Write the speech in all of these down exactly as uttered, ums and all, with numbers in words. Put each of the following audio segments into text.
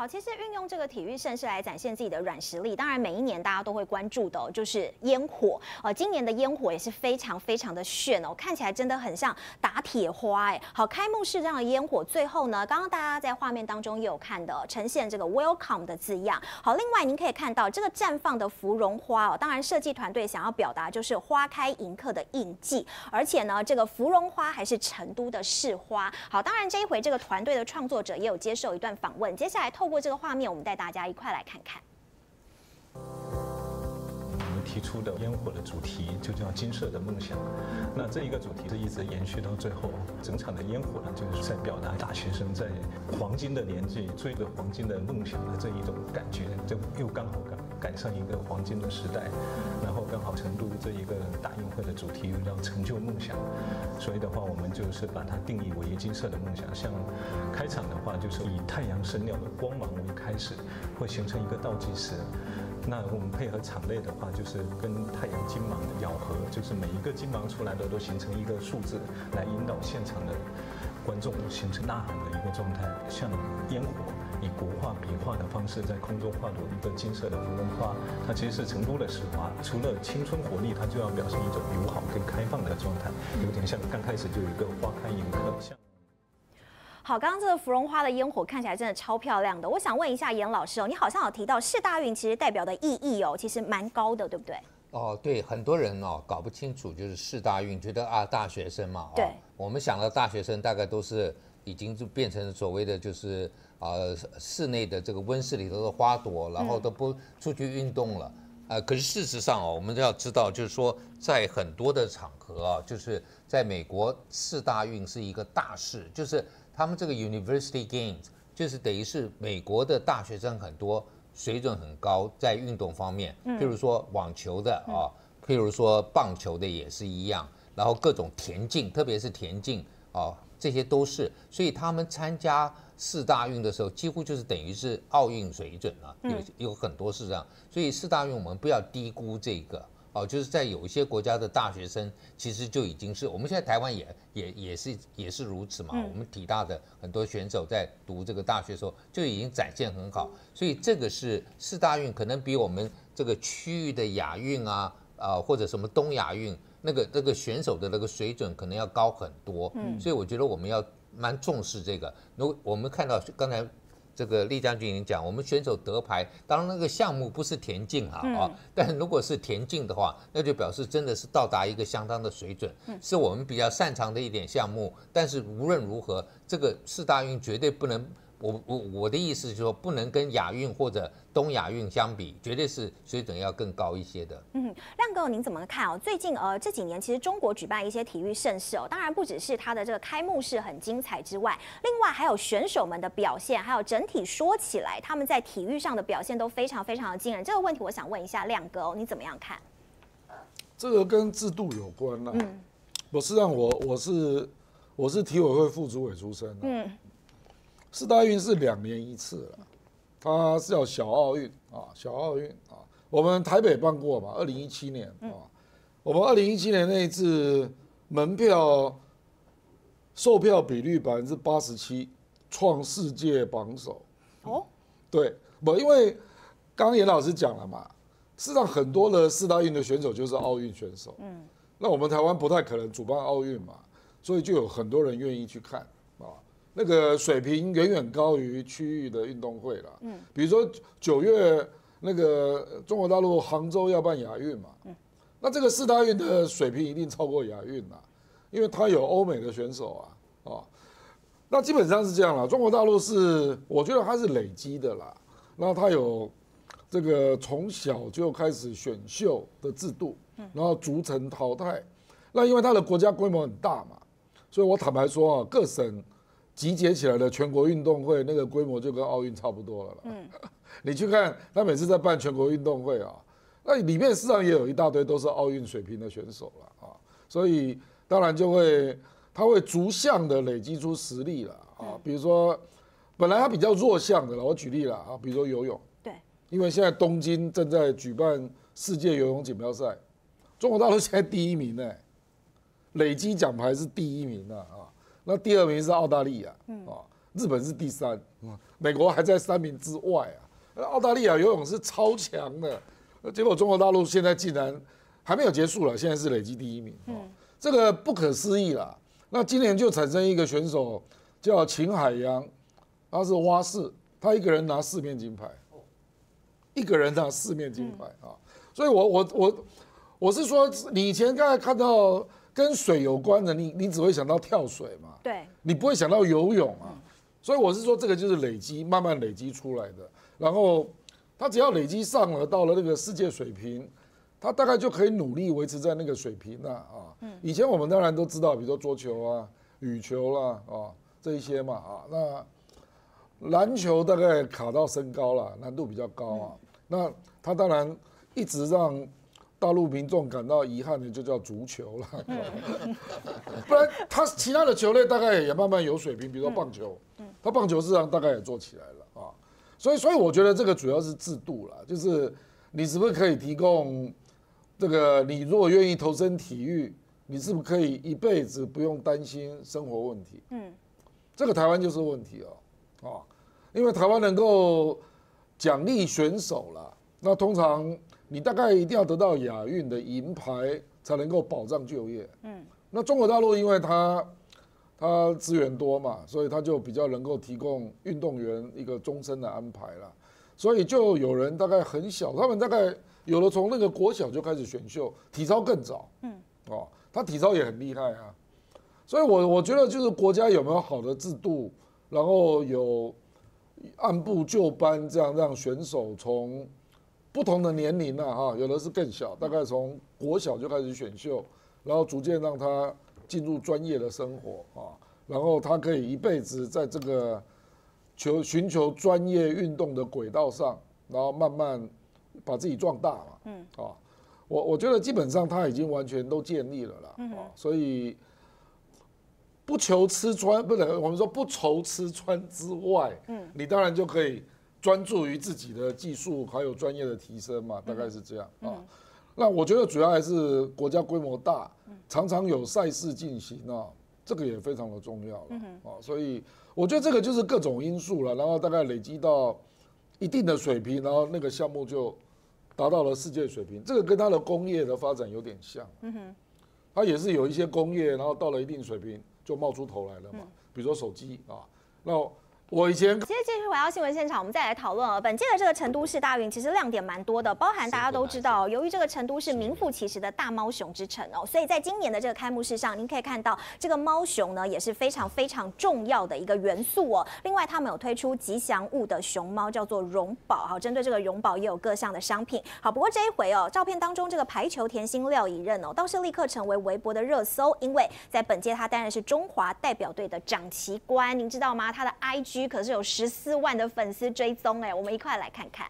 好，其实运用这个体育盛事来展现自己的软实力，当然每一年大家都会关注的、哦、就是烟火。呃，今年的烟火也是非常非常的炫哦，看起来真的很像打铁花哎。好，开幕式这样的烟火，最后呢，刚刚大家在画面当中也有看的、哦，呈现这个 welcome 的字样。好，另外您可以看到这个绽放的芙蓉花哦，当然设计团队想要表达就是花开迎客的印记，而且呢，这个芙蓉花还是成都的市花。好，当然这一回这个团队的创作者也有接受一段访问，接下来透。 通过这个画面，我们带大家一块来看看。我们提出的烟火的主题就叫“金色的梦想”，那这一个主题是一直延续到最后。整场的烟火呢，就是在表达大学生在黄金的年纪追着黄金的梦想的这一种感觉，就又刚好赶赶上一个黄金的时代，然后刚好成都这一个大运会的主题又叫“成就梦想”，所以的话，我们就是把它定义为金色的梦想，像。 开场的话，就是以太阳升耀的光芒为开始，会形成一个倒计时。那我们配合场内的话，就是跟太阳金芒的咬合，就是每一个金芒出来的都形成一个数字，来引导现场的观众形成呐喊的一个状态，像烟火。 以国画、笔画的方式在空中画出一个金色的芙蓉花，它其实是成都的市花。除了青春活力，它就要表示一种友好跟开放的状态，有点像刚开始就有一个花开迎客。像 好，刚刚这个芙蓉花的烟火看起来真的超漂亮的。我想问一下严老师哦，你好像有提到世大运其实代表的意义哦，其实蛮高的，对不对？哦，对，很多人哦搞不清楚，就是世大运，觉得啊大学生嘛，哦、对，我们想到大学生大概都是已经就变成所谓的就是呃室内的这个温室里头的花朵，然后都不出去运动了。嗯 呃，可是事实上哦，我们要知道，就是说，在很多的场合啊，就是在美国世大运是一个大事，就是他们这个 University Games， 就是等于是美国的大学生很多水准很高，在运动方面，譬如说网球的啊，譬如说棒球的也是一样，然后各种田径，特别是田径啊，这些都是，所以他们参加。 世大运的时候，几乎就是等于是奥运水准了、啊，有有很多是这样，所以世大运我们不要低估这个哦、啊，就是在有一些国家的大学生其实就已经是，我们现在台湾也也也是也是如此嘛，我们体大的很多选手在读这个大学的时候就已经展现很好，所以这个是世大运可能比我们这个区域的亚运啊啊、呃、或者什么东亚运那个那个选手的那个水准可能要高很多，嗯，所以我觉得我们要。 蛮重视这个。如我们看到刚才这个厉将军已经讲，我们选手得牌，当然那个项目不是田径啊、嗯、啊，但如果是田径的话，那就表示真的是到达一个相当的水准，是我们比较擅长的一点项目。但是无论如何，这个世大运绝对不能，我我我的意思是说，不能跟亚运或者东亚运相比，绝对是水准要更高一些的。嗯，亮哥您怎么看哦？最近呃这几年其实中国举办一些体育盛事哦，当然不只是它的这个开幕式很精彩之外，另外还有选手们的表现，还有整体说起来他们在体育上的表现都非常非常的惊人。这个问题我想问一下亮哥哦，你怎么样看？这个跟制度有关啦、啊。嗯，不是让我我是我是体委会副主委出身、啊。嗯，世大运是两年一次了。 它是叫小奥运啊，小奥运啊，我们台北办过嘛，二零一七年啊，我们二零一七年那一次门票售票比率百分之八十七，创世界榜首。哦，对，不，因为刚刚严老师讲了嘛，事实上很多的世大运的选手就是奥运选手，嗯，那我们台湾不太可能主办奥运嘛，所以就有很多人愿意去看。 那个水平远远高于区域的运动会啦。嗯，比如说九月那个中国大陆杭州要办亚运嘛，嗯，那这个世大运的水平一定超过亚运啦，因为它有欧美的选手啊，哦，那基本上是这样啦。中国大陆是我觉得它是累积的啦，那它有这个从小就开始选秀的制度，然后逐层淘汰。那因为它的国家规模很大嘛，所以我坦白说啊，各省。 集结起来的全国运动会，那个规模就跟奥运差不多了啦。嗯，你去看他每次在办全国运动会啊，那里面事实上也有一大堆都是奥运水平的选手了啊，所以当然就会他会逐项的累积出实力了啊。比如说本来他比较弱项的了，我举例了啊，比如说游泳，对，因为现在东京正在举办世界游泳锦标赛，中国大陆现在第一名呢、欸，累积奖牌是第一名啊啊。 那第二名是澳大利亚，嗯、啊，日本是第三，美国还在三名之外啊。澳大利亚游泳是超强的，结果中国大陆现在竟然还没有结束了，现在是累积第一名，嗯、这个不可思议啦。那今年就产生一个选手叫秦海洋，他是蛙式，他一个人拿四面金牌，一个人拿四面金牌啊。所以我我我我是说，你以前刚才看到。 跟水有关的，你你只会想到跳水嘛？对，你不会想到游泳啊。嗯、所以我是说，这个就是累积，慢慢累积出来的。然后，他只要累积上了，到了那个世界水平，他大概就可以努力维持在那个水平了啊。啊嗯、以前我们当然都知道，比如说桌球啊、羽球啦啊，啊这一些嘛啊。那篮球大概卡到身高了，难度比较高啊。嗯、那他当然一直让。 大陆民众感到遗憾的就叫足球了，不然他其他的球类大概也慢慢有水平，比如说棒球，他棒球市场大概也做起来了啊，所以所以我觉得这个主要是制度啦，就是你是不是可以提供这个，你如果愿意投身体育，你是不是可以一辈子不用担心生活问题？嗯，这个台湾就是问题哦，啊，因为台湾能够奖励选手啦，那通常。 你大概一定要得到亚运的银牌才能够保障就业。嗯，那中国大陆因为它它资源多嘛，所以它就比较能够提供运动员一个终身的安排啦。所以就有人大概很小，他们大概有的从那个国小就开始选秀，体操更早。嗯，哦，他体操也很厉害啊。所以我我觉得就是国家有没有好的制度，然后有按部就班这样让选手从。 不同的年龄啊，哈，有的是更小，大概从国小就开始选秀，然后逐渐让他进入专业的生活啊，然后他可以一辈子在这个求寻求专业运动的轨道上，然后慢慢把自己壮大嘛，嗯，啊，我我觉得基本上他已经完全都建立了啦，啊，所以不求吃穿，不能我们说不愁吃穿之外，嗯，你当然就可以。 专注于自己的技术还有专业的提升嘛，大概是这样啊。嗯嗯、那我觉得主要还是国家规模大，常常有赛事进行啊，这个也非常的重要了、嗯、啊。所以我觉得这个就是各种因素了，然后大概累积到一定的水平，然后那个项目就达到了世界水平。这个跟它的工业的发展有点像，嗯哼，它也是有一些工业，然后到了一定水平就冒出头来了嘛，嗯、比如说手机啊，那。 我以前，其实这是回到新闻现场，我们再来讨论啊。本届的这个成都市大运，其实亮点蛮多的，包含大家都知道，由于这个成都是名副其实的大猫熊之城哦，所以在今年的这个开幕式上，您可以看到这个猫熊呢也是非常非常重要的一个元素哦。另外，他们有推出吉祥物的熊猫，叫做绒宝，好，针对这个绒宝也有各项的商品。好，不过这一回哦，照片当中这个排球甜心廖以任哦，倒是立刻成为微博的热搜，因为在本届他担任是中华代表队的掌旗官，您知道吗？他的 I G 可是有十四万的粉丝追踪哎，我们一块来看看。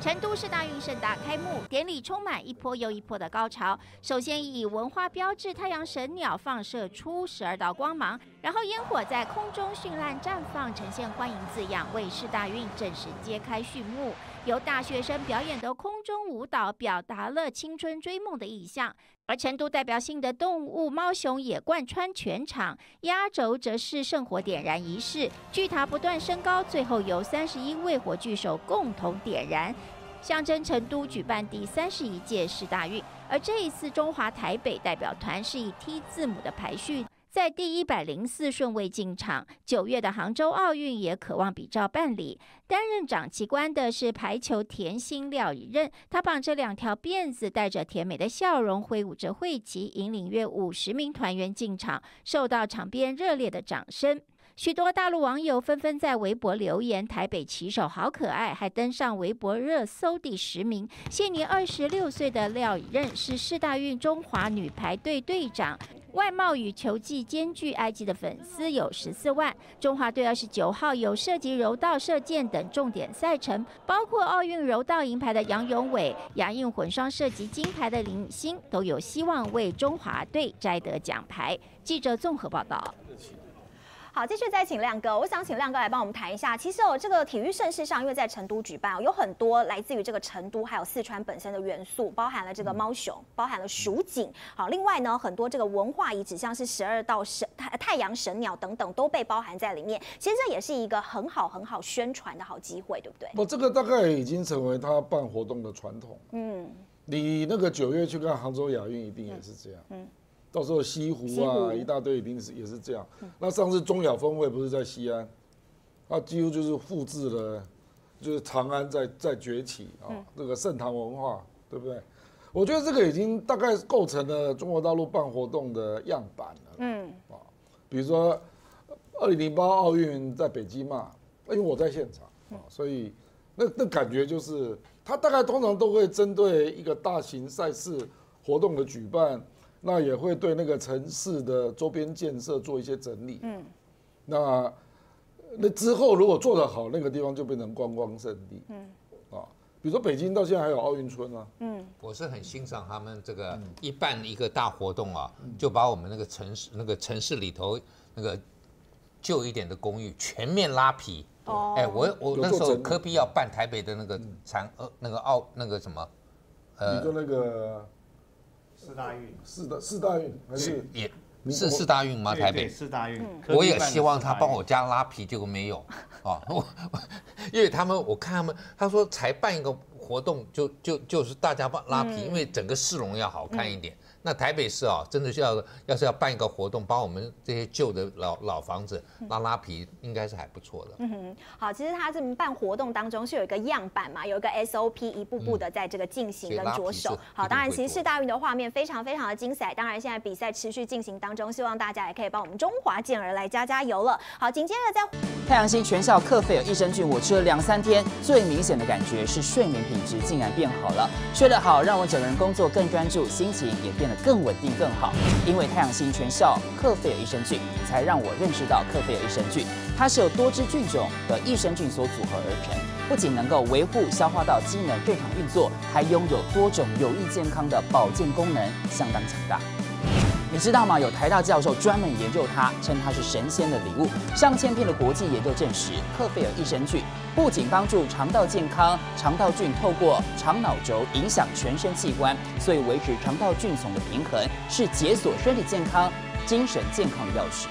成都市大运盛大开幕，典礼充满一波又一波的高潮。首先以文化标志太阳神鸟放射出十二道光芒，然后烟火在空中绚烂绽放，呈现“欢迎”字样，为市大运正式揭开序幕。 由大学生表演的空中舞蹈表达了青春追梦的意象，而成都代表性的动物猫熊也贯穿全场。压轴则是圣火点燃仪式，巨塔不断升高，最后由三十一位火炬手共同点燃，象征成都举办第三十一届世大运。而这一次中华台北代表团是以 T 字母的排序。 在第一百零四顺位进场。九月的杭州奥运也渴望比照办理。担任掌旗官的是排球甜心廖以任，他绑着两条辫子，带着甜美的笑容，挥舞着会旗，引领约五十名团员进场，受到场边热烈的掌声。 许多大陆网友纷纷在微博留言：“台北旗手好可爱！”还登上微博热搜第十名。现年二十六岁的廖以任是世大运中华女排队队长，外貌与球技兼具。I G的粉丝有十四万。中华队二十九号有涉及柔道、射箭等重点赛程，包括奥运柔道银牌的杨永伟、亚运混双涉及金牌的林欣，都有希望为中华队摘得奖牌。记者综合报道。好，继续再请亮哥，我想请亮哥来帮我们谈一下。其实哦，这个体育盛事上，因为在成都举办、哦，有很多来自于这个成都还有四川本身的元素，包含了这个猫熊，包含了蜀锦。好，另外呢，很多这个文化遗址，像是十二道神太太阳神鸟等等，都被包含在里面。其实这也是一个很好很好宣传的好机会，对不对？我这个大概已经成为他办活动的传统。嗯，你那个九月去看杭州亚运，一定也是这样。嗯。嗯 到时候西湖啊，一大堆一定是也是这样。那上次中亚峰会不是在西安，它几乎就是复制了，就是长安在在崛起啊，这个盛唐文化，对不对？我觉得这个已经大概构成了中国大陆办活动的样板了。嗯，啊，比如说二零零八奥运在北京嘛，因为我在现场啊，所以那那感觉就是，它大概通常都会针对一个大型赛事活动的举办。 那也会对那个城市的周边建设做一些整理。嗯，那那之后如果做得好，那个地方就变成观光胜地。嗯，啊，比如说北京到现在还有奥运村啊。嗯，我是很欣赏他们这个一办一个大活动啊，就把我们那个城市那个城市里头那个旧一点的公寓全面拉皮。哦，哎，我我那时候科比要办台北的那个长呃那个奥那个什么，呃，你说那个。 四大运，四大四大运还是也是四大运吗？台北四大运，我也希望他帮我家拉皮，结果没有啊！我因为他们，我看他们，他说才办一个活动，就就就是大家帮拉皮，因为整个市容要好看一点。那台北市啊，真的是要要是要办一个活动，把我们这些旧的老老房子拉拉皮，应该是还不错的。嗯哼，好，其实他这么办活动当中是有一个样板嘛，有一个 S O P， 一步步的在这个进行跟着手。好，当然其实世大运的画面非常非常的精彩，当然现在比赛持续进行当中，希望大家也可以帮我们中华健儿来加加油了。好，紧接着在太阳星全效克菲尔益生菌，我吃了两三天，最明显的感觉是睡眠品质竟然变好了，睡得好让我整个人工作更专注，心情也变得 更稳定更好，因为太阳星全效克菲尔益生菌，才让我认识到克菲尔益生菌，它是由多支菌种的益生菌所组合而成，不仅能够维护消化道机能正常运作，还拥有多种有益健康的保健功能，相当强大。 你知道吗？有台大教授专门研究它，称它是神仙的礼物。上千篇的国际研究证实，克菲尔益生菌不仅帮助肠道健康，肠道菌透过肠脑轴影响全身器官，所以维持肠道菌丛的平衡是解锁身体健康、精神健康的钥匙。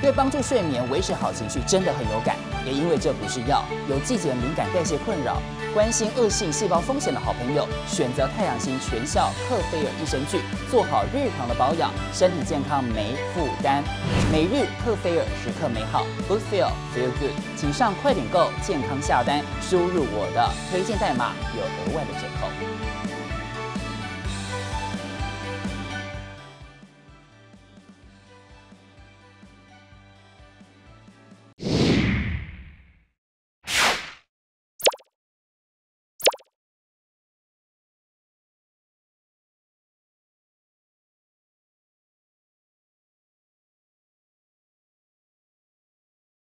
对帮助睡眠、维持好情绪真的很有感，也因为这不是药，有季节敏感、代谢困扰、关心恶性细胞风险的好朋友，选择太阳星全效克菲尔益生菌，做好日常的保养，身体健康没负担。每日克菲尔，时刻美好 ，Good Feel Feel Good， 请上快点购健康下单，输入我的推荐代码有额外的折扣。